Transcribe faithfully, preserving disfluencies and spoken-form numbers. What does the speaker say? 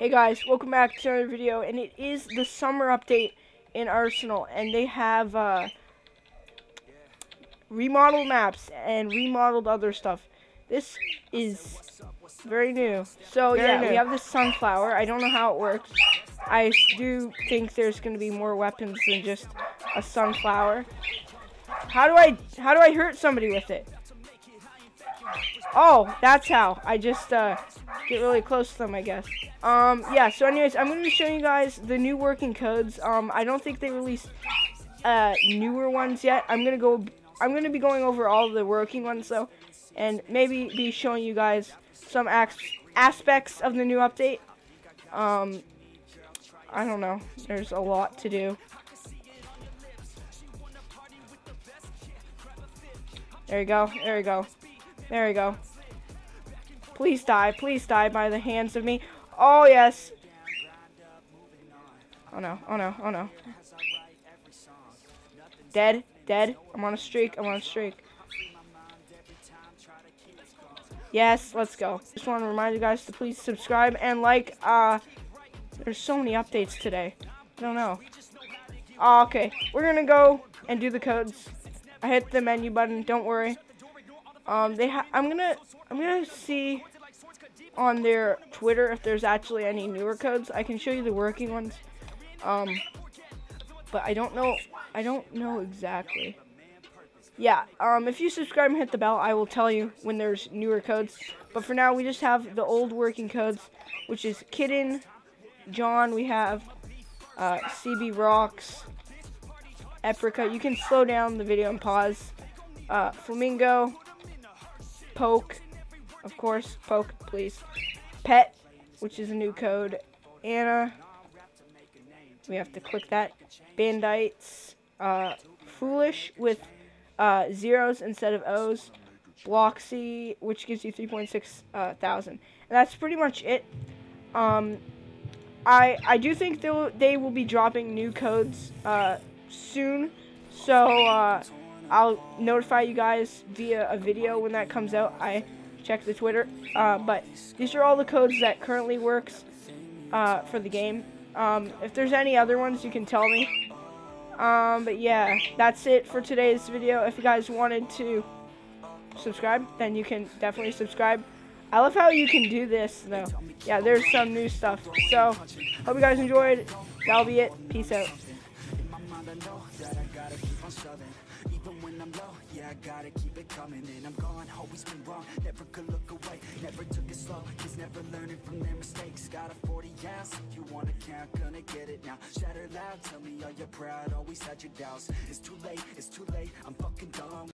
Hey guys, welcome back to another video, and it is the summer update in Arsenal, and they have uh, remodeled maps and remodeled other stuff. This is very new. So very yeah, new. We have this sunflower. I don't know how it works. I do think there's going to be more weapons than just a sunflower. How do I how do I hurt somebody with it? Oh, that's how. I just uh, get really close to them, I guess. Um, yeah, so anyways, I'm going to be showing you guys the new working codes. Um, I don't think they released uh, newer ones yet. I'm going to go, I'm going to be going over all the working ones, though, and maybe be showing you guys some as aspects of the new update. Um, I don't know. There's a lot to do. There you go. There you go. There we go. Please die. Please die by the hands of me. Oh, yes. Oh, no. Oh, no. Oh, no. Dead. Dead. I'm on a streak. I'm on a streak. Yes, let's go. Just want to remind you guys to please subscribe and like. Uh, there's so many updates today. I don't know. Oh, okay. We're going to go and do the codes. I hit the menu button. Don't worry. Um, they ha I'm gonna, I'm gonna see on their Twitter if there's actually any newer codes. I can show you the working ones, um, but I don't know, I don't know exactly. Yeah, um, if you subscribe and hit the bell, I will tell you when there's newer codes. But for now, we just have the old working codes, which is Kitten, John. We have uh, C B Rocks, Eprica. You can slow down the video and pause. Uh, Flamingo. Poke, of course, Poke, please. Pet, which is a new code. Anna, we have to click that. Bandites, uh, foolish with uh, zeros instead of O's. Bloxy, which gives you three point six uh, thousand, and that's pretty much it. Um, I I do think they will, they will be dropping new codes uh, soon, so. Uh, I'll notify you guys via a video when that comes out. I check the Twitter. Uh, but these are all the codes that currently works uh, for the game. Um, if there's any other ones, you can tell me. Um, but yeah, that's it for today's video. If you guys wanted to subscribe, then you can definitely subscribe. I love how you can do this, though. Yeah, there's some new stuff. So, hope you guys enjoyed. That'll be it. Peace out. Even when I'm low, yeah, I gotta keep it coming. And I'm gone, always been wrong, never could look away. Never took it slow, kids never learning from their mistakes. Got a forty ounce, if you wanna count, gonna get it now. Shatter loud, tell me all you're proud, always had your doubts. It's too late, it's too late, I'm fucking done.